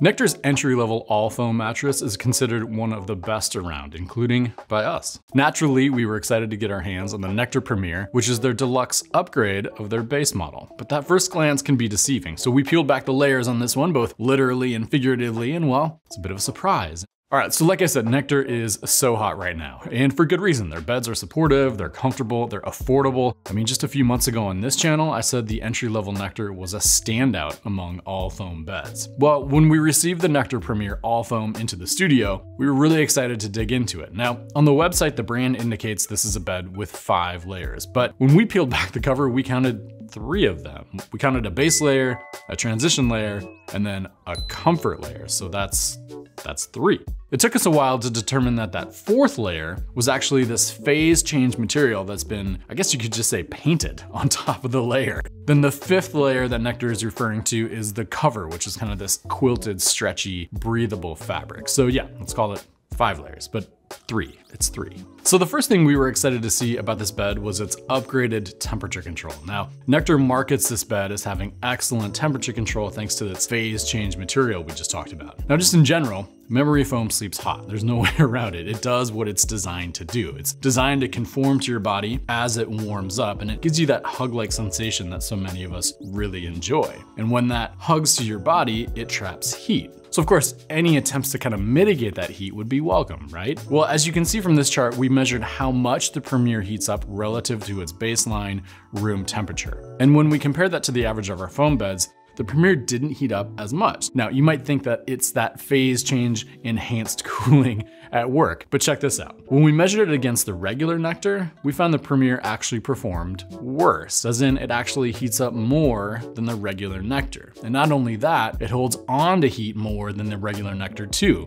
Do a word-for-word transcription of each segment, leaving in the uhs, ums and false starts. Nectar's entry-level all-foam mattress is considered one of the best around, including by us. Naturally, we were excited to get our hands on the Nectar Premier, which is their deluxe upgrade of their base model. But that first glance can be deceiving, so we peeled back the layers on this one, both literally and figuratively, and well, it's a bit of a surprise. All right, so like I said, Nectar is so hot right now, and for good reason. Their beds are supportive, they're comfortable, they're affordable. I mean, just a few months ago on this channel, I said the entry-level Nectar was a standout among all foam beds. Well, when we received the Nectar Premier all foam into the studio, we were really excited to dig into it. Now, on the website, the brand indicates this is a bed with five layers, but when we peeled back the cover, we counted three of them. We counted a base layer, a transition layer, and then a comfort layer, so that's that's three. It took us a while to determine that that fourth layer was actually this phase change material that's been, I guess you could just say, painted on top of the layer. Then the fifth layer that Nectar is referring to is the cover, which is kind of this quilted, stretchy, breathable fabric. So yeah, let's call it five layers, but three, it's three. So the first thing we were excited to see about this bed was its upgraded temperature control. Now, Nectar markets this bed as having excellent temperature control thanks to its phase change material we just talked about. Now, just in general, memory foam sleeps hot. There's no way around it. It does what it's designed to do. It's designed to conform to your body as it warms up, and it gives you that hug-like sensation that so many of us really enjoy. And when that hugs to your body, it traps heat. So of course, any attempts to kind of mitigate that heat would be welcome, right? Well, as you can see from this chart, we measured how much the Premier heats up relative to its baseline room temperature. And when we compare that to the average of our foam beds, the Premier didn't heat up as much. Now, you might think that it's that phase change enhanced cooling at work, but check this out. When we measured it against the regular Nectar, we found the Premier actually performed worse, as in it actually heats up more than the regular Nectar. And not only that, it holds on to heat more than the regular Nectar too,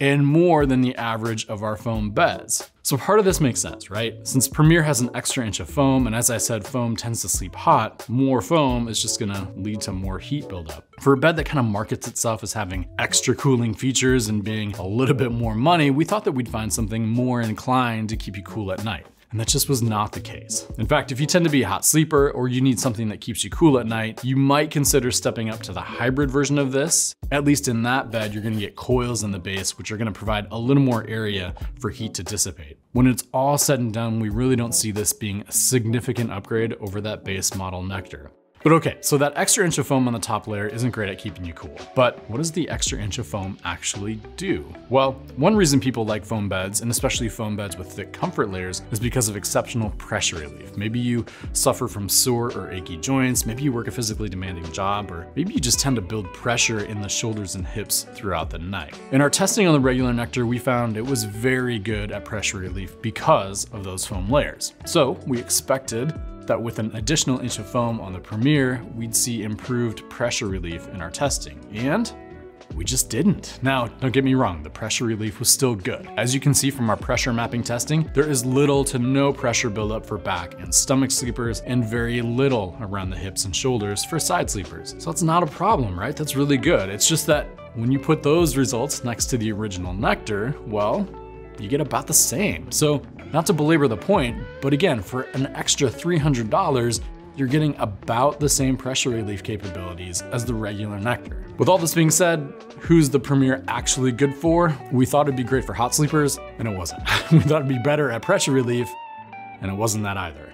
and more than the average of our foam beds. So part of this makes sense, right? Since Premier has an extra inch of foam, and as I said, foam tends to sleep hot, more foam is just gonna lead to more heat buildup. For a bed that kind of markets itself as having extra cooling features and being a little bit more money, we thought that we'd find something more inclined to keep you cool at night. And that just was not the case. In fact, if you tend to be a hot sleeper or you need something that keeps you cool at night, you might consider stepping up to the hybrid version of this. At least in that bed, you're gonna get coils in the base, which are gonna provide a little more area for heat to dissipate. When it's all said and done, we really don't see this being a significant upgrade over that base model Nectar. But okay, so that extra inch of foam on the top layer isn't great at keeping you cool, but what does the extra inch of foam actually do? Well, one reason people like foam beds, and especially foam beds with thick comfort layers, is because of exceptional pressure relief. Maybe you suffer from sore or achy joints, maybe you work a physically demanding job, or maybe you just tend to build pressure in the shoulders and hips throughout the night. In our testing on the regular Nectar, we found it was very good at pressure relief because of those foam layers. So we expected that with an additional inch of foam on the Premier, we'd see improved pressure relief in our testing, and we just didn't. Now, don't get me wrong, the pressure relief was still good. As you can see from our pressure mapping testing, there is little to no pressure buildup for back and stomach sleepers, and very little around the hips and shoulders for side sleepers. So that's not a problem, right? That's really good. It's just that when you put those results next to the original Nectar, well, you get about the same. So not to belabor the point, but again, for an extra three hundred dollars, you're getting about the same pressure relief capabilities as the regular Nectar. With all this being said, who's the Premier actually good for? We thought it'd be great for hot sleepers, and it wasn't. We thought it'd be better at pressure relief, and it wasn't that either.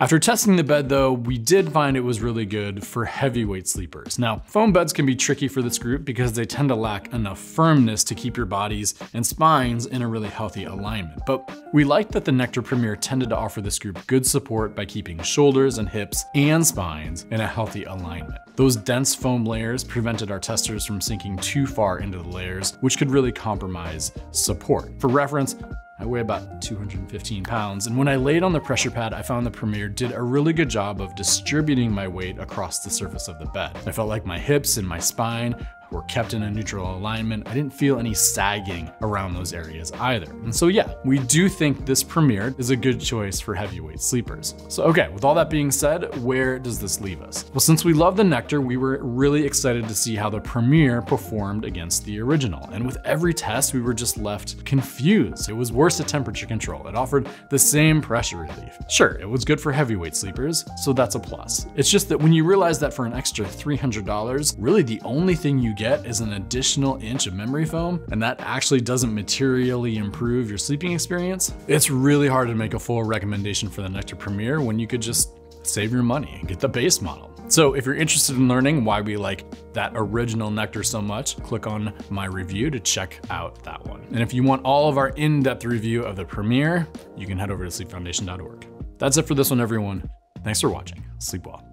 After testing the bed though, we did find it was really good for heavyweight sleepers. Now, foam beds can be tricky for this group because they tend to lack enough firmness to keep your bodies and spines in a really healthy alignment. But we liked that the Nectar Premier tended to offer this group good support by keeping shoulders and hips and spines in a healthy alignment. Those dense foam layers prevented our testers from sinking too far into the layers, which could really compromise support. For reference, I weigh about two hundred fifteen pounds, and when I laid on the pressure pad, I found the Premier did a really good job of distributing my weight across the surface of the bed. I felt like my hips and my spine were kept in a neutral alignment. I didn't feel any sagging around those areas either. And so yeah, we do think this Premier is a good choice for heavyweight sleepers. So okay, with all that being said, where does this leave us? Well, since we love the Nectar, we were really excited to see how the Premier performed against the original. And with every test, we were just left confused. It was worse at temperature control. It offered the same pressure relief. Sure, it was good for heavyweight sleepers, so that's a plus. It's just that when you realize that for an extra three hundred dollars, really the only thing you get is an additional inch of memory foam, and that actually doesn't materially improve your sleeping experience, it's really hard to make a full recommendation for the Nectar Premier when you could just save your money and get the base model. So if you're interested in learning why we like that original Nectar so much, click on my review to check out that one. And if you want all of our in-depth review of the Premier, you can head over to sleep foundation dot org. That's it for this one, everyone. Thanks for watching. Sleep well.